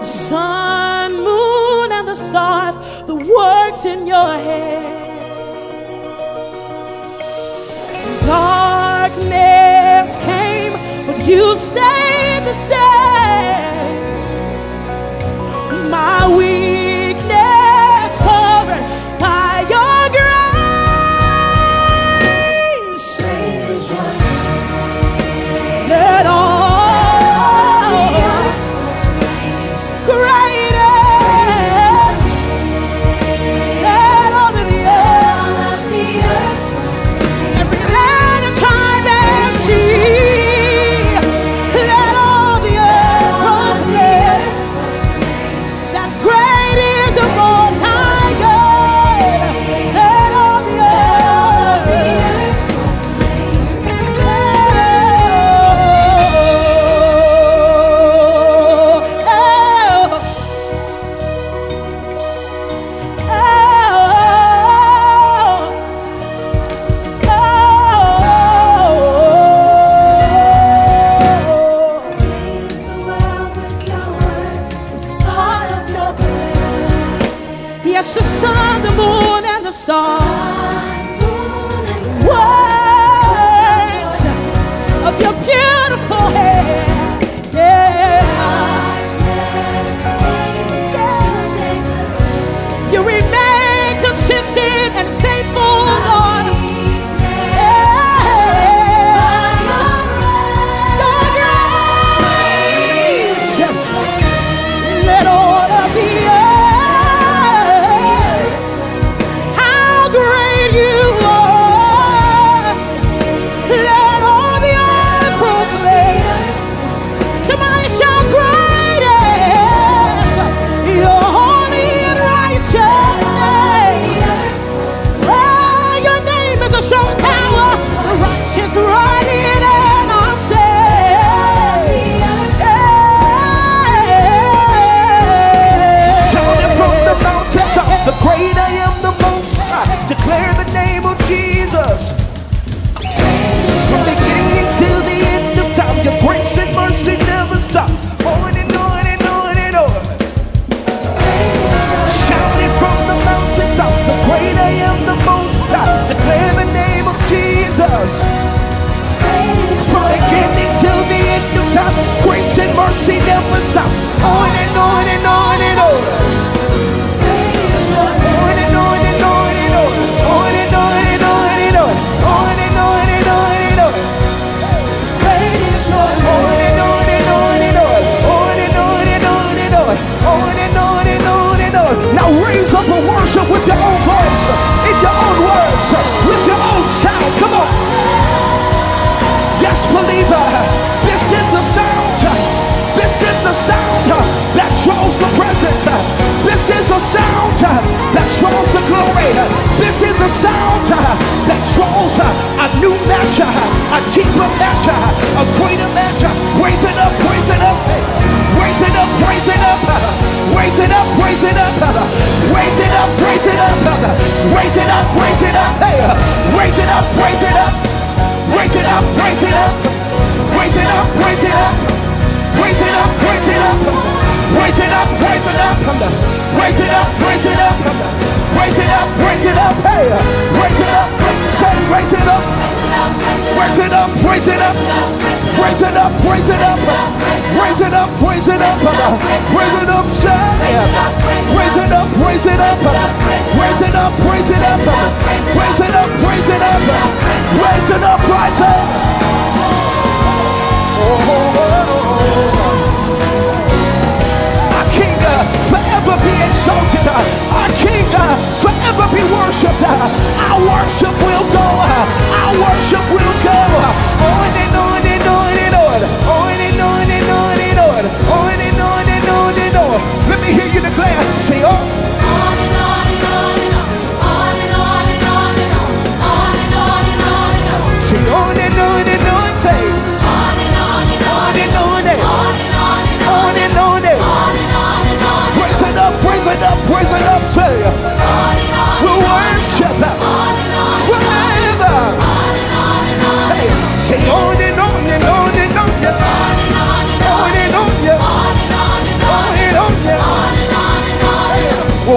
the sun, moon, and the stars, the works in your hand. Darkness came, but you stayed the same. My weakness covered by your grace. Let all on and on.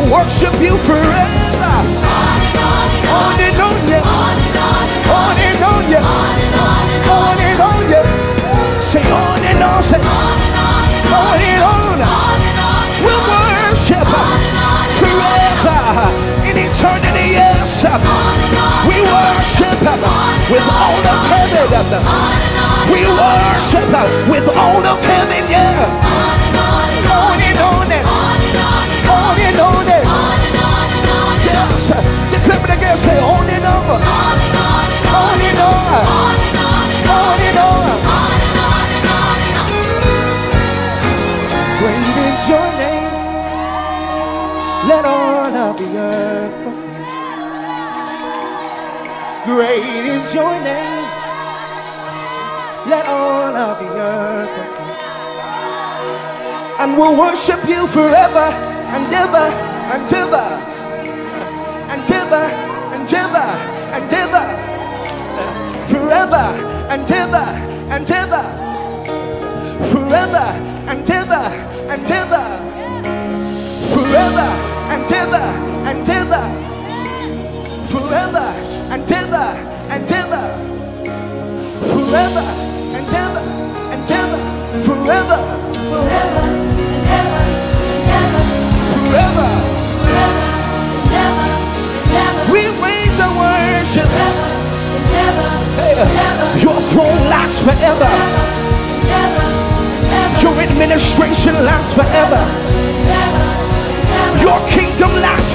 worship you forever. On and on, yeah. On and on, yeah. On and on, yeah. Say on and on, say on and on. We'll worship forever in eternity, yes. We worship with all of heaven. We worship with all of heaven, yeah. Declare it again, say on and on, on and on, on and on, on and on. Great is your name, let all of the earth proclaim. Great is your name, let all of the earth proclaim. And we'll worship you forever and ever and ever. And ever, and ever, forever, and ever, and ever, forever, and ever, and ever, forever, and ever, and ever, forever, and ever, and ever, forever, and ever, and ever, forever, forever, and ever, forever. Your throne lasts forever. Your administration lasts forever. Your kingdom lasts